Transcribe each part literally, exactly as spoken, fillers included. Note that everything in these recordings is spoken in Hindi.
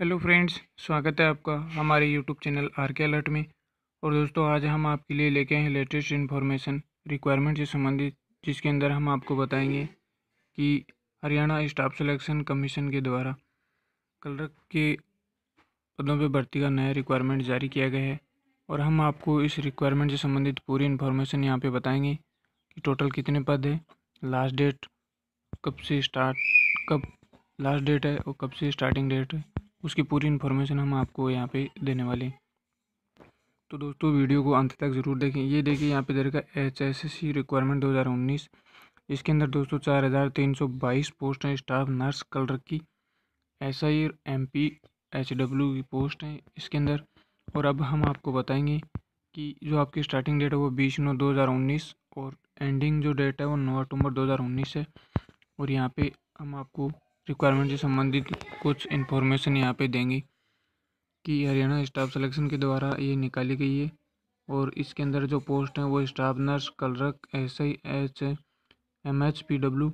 हेलो फ्रेंड्स, स्वागत है आपका हमारे YouTube channel R K alert में। और दोस्तों, आज हम आपके लिए लेके आए हैं लेटेस्ट इन्फॉर्मेशन रिक्वायरमेंट से संबंधित, जिसके अंदर हम आपको बताएंगे कि हरियाणा स्टाफ सिलेक्शन कमीशन के द्वारा क्लर्क के पदों पर भर्ती का नया रिक्वायरमेंट जारी किया गया है। और हम आपको इस रिक्वायरमेंट से संबंधित पूरी इन्फॉर्मेशन यहाँ पर बताएँगे कि टोटल कितने पद है, लास्ट डेट कब से स्टार्ट कब लास्ट डेट है और कब से स्टार्टिंग डेट है, उसकी पूरी इन्फॉर्मेशन हम आपको यहाँ पे देने वाले हैं। तो दोस्तों, वीडियो को अंत तक ज़रूर देखें। ये देखिए यहाँ पे दे रखा है H S S C requirement दो हज़ार उन्नीस। इसके अंदर दोस्तों चार हज़ार तीन सौ बाईस पोस्ट हैं स्टाफ नर्स क्लर्क की, S I M P H W की पोस्ट हैं इसके अंदर। और अब हम आपको बताएंगे कि जो आपकी स्टार्टिंग डेट है वो बीस नौ दो हज़ार उन्नीस और एंडिंग जो डेट है वो नौ अक्टूबर दो हज़ार उन्नीस है। और यहाँ पर हम आपको रिक्वायरमेंट से संबंधित कुछ इन्फॉर्मेशन यहाँ पे देंगे कि हरियाणा स्टाफ सिलेक्शन के द्वारा ये निकाली गई है। और इसके अंदर जो पोस्ट हैं वो staff nurse clerk S I H M H P W.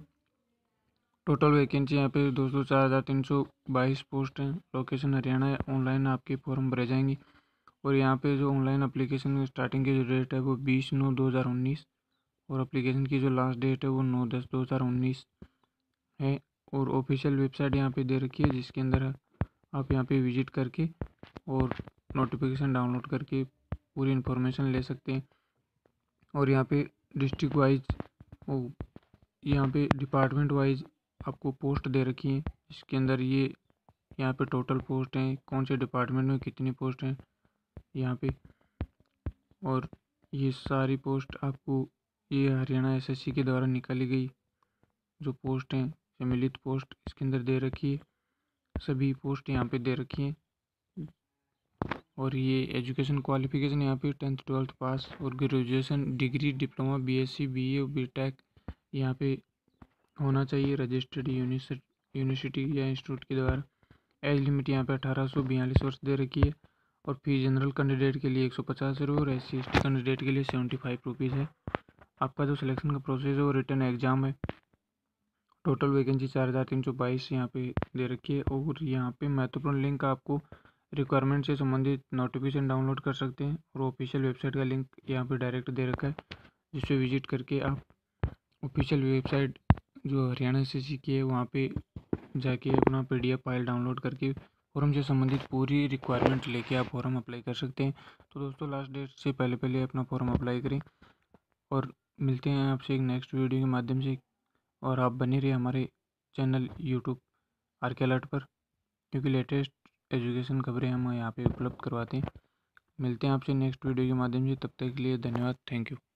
Total vacancy यहाँ पे दोस्तों चार हज़ार तीन सौ बाईस पोस्ट हैं। लोकेशन हरियाणा है, ऑनलाइन आपके फॉर्म भरे जाएंगे। और यहाँ पे जो ऑनलाइन अप्लीकेशन की स्टार्टिंग की जो डेट है वो बीस नौ दो हज़ार उन्नीस और अप्लीकेशन की जो लास्ट डेट है वो नौ दस दो हज़ार उन्नीस है। और ऑफिशियल वेबसाइट यहाँ पे दे रखी है, जिसके अंदर आप यहाँ पे विजिट करके और नोटिफिकेशन डाउनलोड करके पूरी इन्फॉर्मेशन ले सकते हैं। और यहाँ पे डिस्ट्रिक्ट वाइज और यहाँ पे डिपार्टमेंट वाइज आपको पोस्ट दे रखी है। इसके अंदर ये यहाँ पे टोटल पोस्ट हैं, कौन से डिपार्टमेंट में कितनी पोस्ट हैं यहाँ पे। और ये सारी पोस्ट आपको ये हरियाणा एस एस सी के द्वारा निकाली गई जो पोस्ट हैं, सम्मिलित पोस्ट इसके अंदर दे रखी है। सभी पोस्ट यहाँ पे दे रखी हैं। और ये एजुकेशन क्वालिफिकेशन यहाँ पे टेंथ ट्वेल्थ पास और graduation degree diploma BSc BA और बीटेक यहाँ पे होना चाहिए रजिस्टर्ड यूनिवर्सिटी या इंस्टीट्यूट के द्वारा। एज लिमिट यहाँ पे अठारह सौ बयालीस वर्ष दे रखी है। और फीस जनरल कैंडिडेट के लिए एक सौ पचास रुपये और S C S T candidate के लिए सेवेंटी फाइव रुपीज़ है। आपका जो सिलेक्शन का प्रोसेस है वो रिटर्न एग्जाम है। टोटल वैकेंसी चार हज़ार तीन सौ बाईस यहाँ पे दे रखी है। और यहाँ पे महत्वपूर्ण लिंक आपको रिक्वायरमेंट से संबंधित नोटिफिकेशन डाउनलोड कर सकते हैं। और ऑफिशियल वेबसाइट का लिंक यहाँ पे डायरेक्ट दे रखा है, जिसपे विजिट करके आप ऑफिशियल वेबसाइट जो हरियाणा एस एस सी की है वहाँ पे जाके अपना P D F file download करके फॉर्म से संबंधित पूरी रिक्वायरमेंट लेके आप फॉर्म अप्लाई कर सकते हैं। तो दोस्तों, लास्ट डेट से पहले पहले अपना फॉर्म अप्लाई करें। और मिलते हैं आपसे एक नेक्स्ट वीडियो के माध्यम से। और आप बने रहिए हमारे channel YouTube R K alert पर, क्योंकि लेटेस्ट एजुकेशन खबरें हम यहाँ पे उपलब्ध करवाते हैं। मिलते हैं आपसे नेक्स्ट वीडियो के माध्यम से। तब तक के लिए धन्यवाद, थैंक यू।